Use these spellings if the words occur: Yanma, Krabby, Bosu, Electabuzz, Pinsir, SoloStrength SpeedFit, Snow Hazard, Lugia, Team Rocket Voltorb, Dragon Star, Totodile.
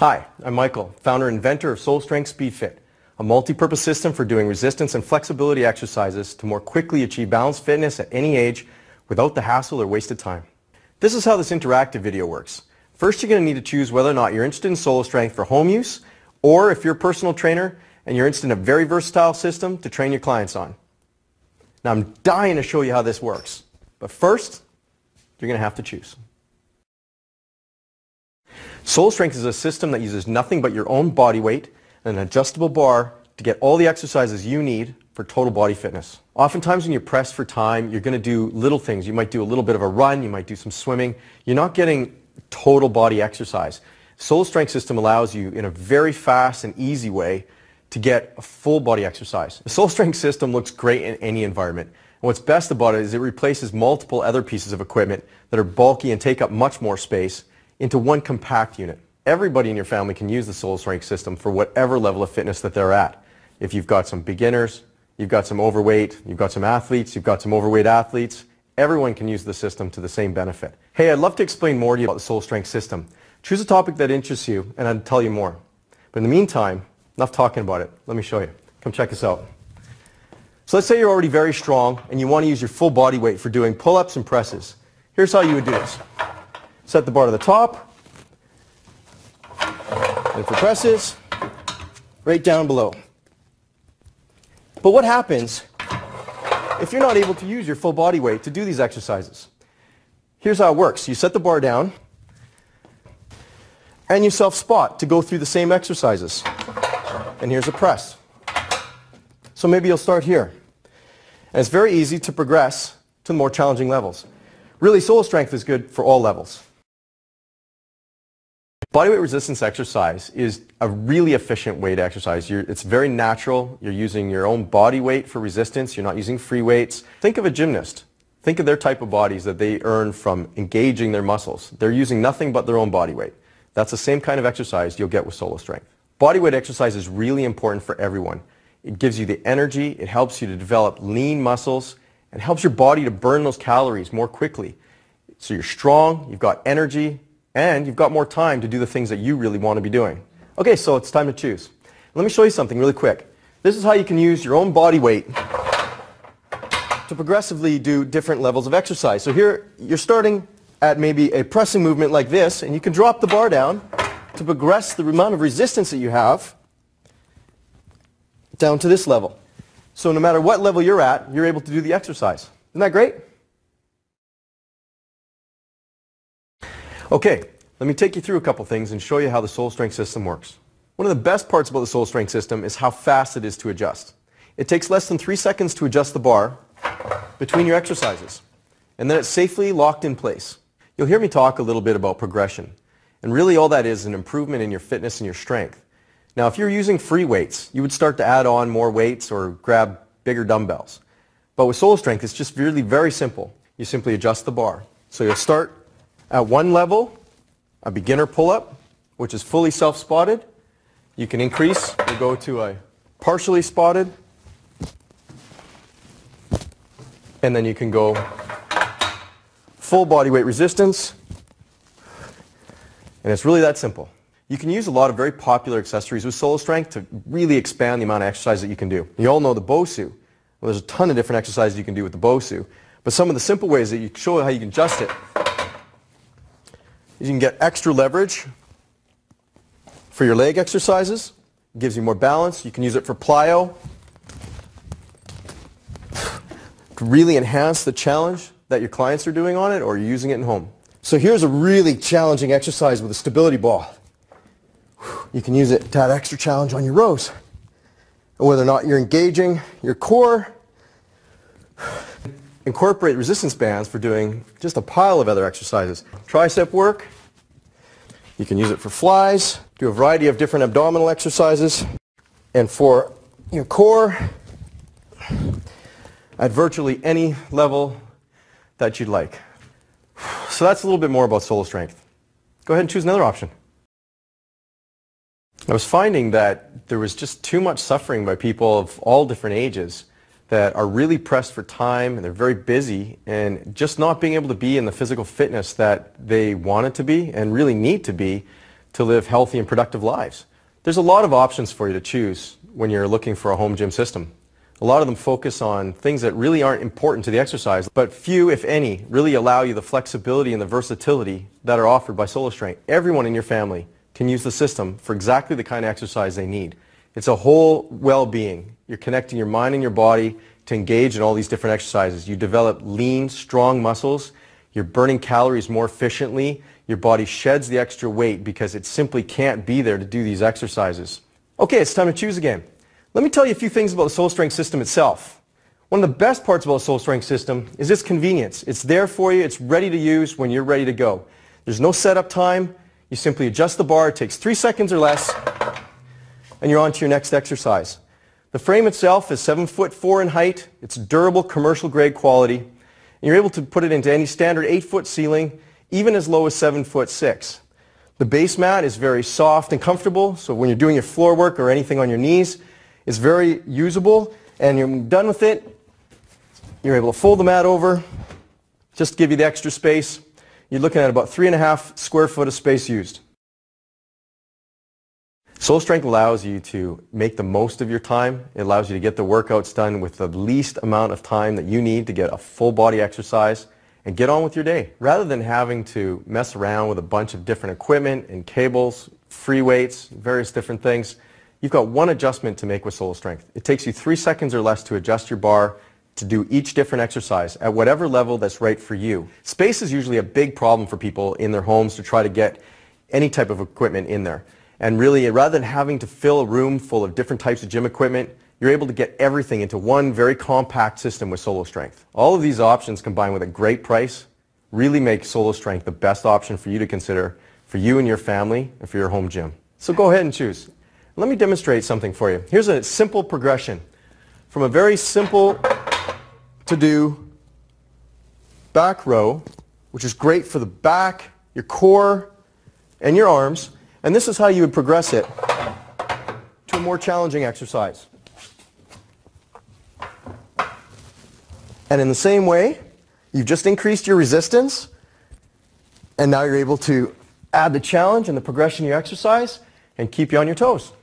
Hi, I'm Michael, founder and inventor of SoloStrength SpeedFit, a multi-purpose system for doing resistance and flexibility exercises to more quickly achieve balanced fitness at any age without the hassle or wasted time. This is how this interactive video works. First, you're going to need to choose whether or not you're interested in SoloStrength for home use, or if you're a personal trainer and you're interested in a very versatile system to train your clients on. Now, I'm dying to show you how this works, but first, you're going to have to choose. SoloStrength is a system that uses nothing but your own body weight and an adjustable bar to get all the exercises you need for total body fitness. Oftentimes when you're pressed for time, you're going to do little things. You might do a little bit of a run, you might do some swimming. You're not getting total body exercise. SoloStrength system allows you in a very fast and easy way to get a full body exercise. The SoloStrength system looks great in any environment. And what's best about it is it replaces multiple other pieces of equipment that are bulky and take up much more space into one compact unit. Everybody in your family can use the SoloStrength system for whatever level of fitness that they're at. If you've got some beginners, you've got some overweight, you've got some athletes, you've got some overweight athletes, everyone can use the system to the same benefit. Hey, I'd love to explain more to you about the SoloStrength system. Choose a topic that interests you and I'll tell you more. But in the meantime, enough talking about it. Let me show you. Come check this out. So let's say you're already very strong and you want to use your full body weight for doing pull-ups and presses. Here's how you would do this. Set the bar to the top, and for presses, right down below. But what happens if you're not able to use your full body weight to do these exercises? Here's how it works. You set the bar down, and you self-spot to go through the same exercises. And here's a press. So maybe you'll start here. And it's very easy to progress to more challenging levels. Really, SoloStrength is good for all levels. Bodyweight resistance exercise is a really efficient way to exercise. It's very natural. You're using your own body weight for resistance. You're not using free weights. Think of a gymnast. Think of their type of bodies that they earn from engaging their muscles. They're using nothing but their own body weight. That's the same kind of exercise you'll get with SoloStrength. Bodyweight exercise is really important for everyone. It gives you the energy. It helps you to develop lean muscles. It helps your body to burn those calories more quickly. So you're strong, you've got energy, and you've got more time to do the things that you really want to be doing. Okay, so it's time to choose. Let me show you something really quick. This is how you can use your own body weight to progressively do different levels of exercise. So here, you're starting at maybe a pressing movement like this, and you can drop the bar down to progress the amount of resistance that you have down to this level. So no matter what level you're at, you're able to do the exercise. Isn't that great? Okay, let me take you through a couple things and show you how the SoloStrength system works. One of the best parts about the SoloStrength system is how fast it is to adjust. It takes less than 3 seconds to adjust the bar between your exercises, and then it's safely locked in place. You'll hear me talk a little bit about progression, and really all that is an improvement in your fitness and your strength. Now, if you're using free weights, you would start to add on more weights or grab bigger dumbbells. But with SoloStrength, it's just really very simple. You simply adjust the bar. So you'll start at one level, a beginner pull-up, which is fully self-spotted. You can increase, you go to a partially spotted, and then you can go full body weight resistance, and it's really that simple. You can use a lot of very popular accessories with SoloStrength to really expand the amount of exercise that you can do. You all know the Bosu. Well, there's a ton of different exercises you can do with the Bosu, but some of the simple ways that you show how you can adjust it. You can get extra leverage for your leg exercises. It gives you more balance. You can use it for plyo to really enhance the challenge that your clients are doing on it or you're using it at home. So here's a really challenging exercise with a stability ball. You can use it to add extra challenge on your rows. Whether or not you're engaging your core. Incorporate resistance bands for doing just a pile of other exercises. Tricep work, you can use it for flies, do a variety of different abdominal exercises, and for your core, at virtually any level that you'd like. So that's a little bit more about SoloStrength. Go ahead and choose another option. I was finding that there was just too much suffering by people of all different ages that are really pressed for time and they're very busy and just not being able to be in the physical fitness that they wanted to be and really need to be to live healthy and productive lives. There's a lot of options for you to choose when you're looking for a home gym system. A lot of them focus on things that really aren't important to the exercise, but few, if any, really allow you the flexibility and the versatility that are offered by SoloStrength. Everyone in your family can use the system for exactly the kind of exercise they need. It's a whole well-being. You're connecting your mind and your body to engage in all these different exercises. You develop lean, strong muscles. You're burning calories more efficiently. Your body sheds the extra weight because it simply can't be there to do these exercises. Okay, it's time to choose again. Let me tell you a few things about the SoloStrength system itself. One of the best parts about the SoloStrength system is its convenience. It's there for you. It's ready to use when you're ready to go. There's no setup time. You simply adjust the bar. It takes 3 seconds or less, and you're on to your next exercise. The frame itself is 7'4" in height. It's durable, commercial-grade quality, and you're able to put it into any standard 8-foot ceiling, even as low as 7'6". The base mat is very soft and comfortable, so when you're doing your floor work or anything on your knees, it's very usable, and you're done with it. You're able to fold the mat over just to give you the extra space. You're looking at about 3.5 square foot of space used. SoloStrength allows you to make the most of your time. It allows you to get the workouts done with the least amount of time that you need to get a full body exercise and get on with your day. Rather than having to mess around with a bunch of different equipment and cables, free weights, various different things, you've got one adjustment to make with SoloStrength. It takes you 3 seconds or less to adjust your bar to do each different exercise at whatever level that's right for you. Space is usually a big problem for people in their homes to try to get any type of equipment in there. And really, rather than having to fill a room full of different types of gym equipment, you're able to get everything into one very compact system with SoloStrength. All of these options combined with a great price really make SoloStrength the best option for you to consider for you and your family and for your home gym. So go ahead and choose. Let me demonstrate something for you. Here's a simple progression from a very simple to do back row, which is great for the back, your core, and your arms. And this is how you would progress it to a more challenging exercise. And in the same way, you've just increased your resistance, and now you're able to add the challenge and the progression to your exercise and keep you on your toes.